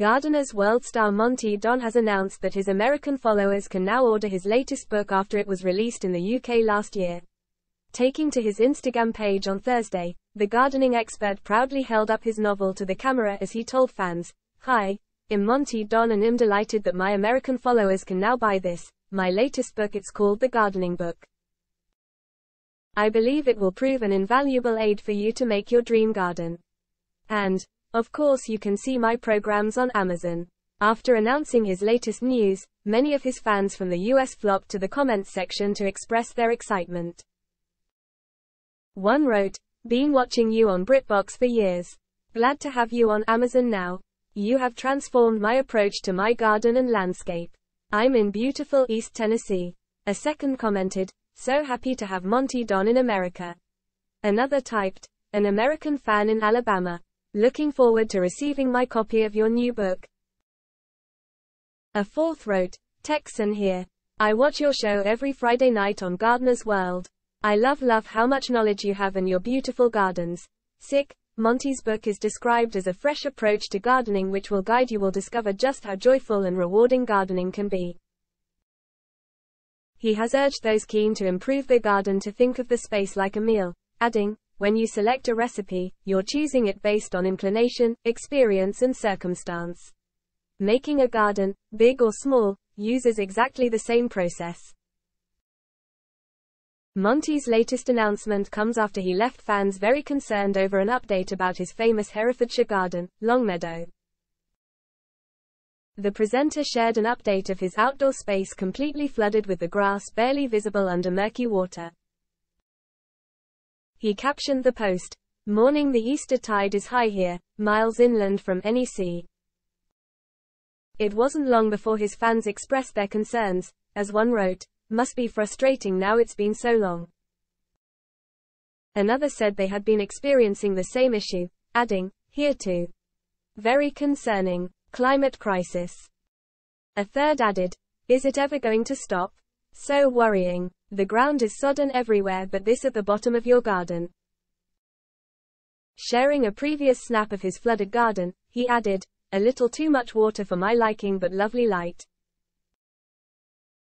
Gardeners' World star Monty Don has announced that his American followers can now order his latest book after it was released in the UK last year. Taking to his Instagram page on Thursday, the gardening expert proudly held up his novel to the camera as he told fans, "Hi, I'm Monty Don and I'm delighted that my American followers can now buy this, my latest book. It's called The Gardening Book. I believe it will prove an invaluable aid for you to make your dream garden. And, of course, you can see my programs on Amazon." After announcing his latest news, many of his fans from the US flocked to the comments section to express their excitement. One wrote, "Been watching you on BritBox for years. Glad to have you on Amazon now. You have transformed my approach to my garden and landscape. I'm in beautiful East Tennessee." A second commented, "So happy to have Monty Don in America." Another typed, "An American fan in Alabama. Looking forward to receiving my copy of your new book." A fourth wrote, "Texan here. I watch your show every Friday night on Gardener's World. I love how much knowledge you have and your beautiful gardens. Sick." Monty's book is described as a fresh approach to gardening which will guide you will discover just how joyful and rewarding gardening can be. He has urged those keen to improve their garden to think of the space like a meal, adding, "When you select a recipe, you're choosing it based on inclination, experience and circumstance. Making a garden, big or small, uses exactly the same process." Monty's latest announcement comes after he left fans very concerned over an update about his famous Herefordshire garden, Longmeadow. The presenter shared an update of his outdoor space completely flooded with the grass barely visible under murky water. He captioned the post, "Morning, the Easter tide is high here, miles inland from any sea." It wasn't long before his fans expressed their concerns, as one wrote, "Must be frustrating now it's been so long." Another said they had been experiencing the same issue, adding, "Here too. Very concerning, climate crisis." A third added, "Is it ever going to stop? So worrying. The ground is sodden everywhere but this at the bottom of your garden." Sharing a previous snap of his flooded garden, he added, "A little too much water for my liking but lovely light."